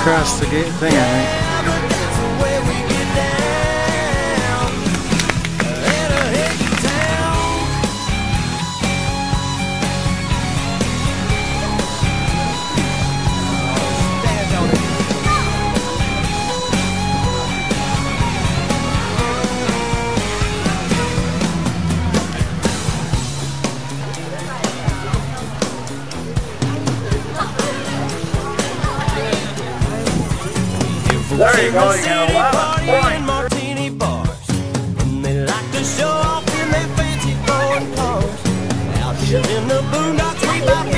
Across the gate thing, I think. There you go, you got a lot of points. Martini bars, and they like to show off in their fancy foreign cars. Out here in the boondocks, we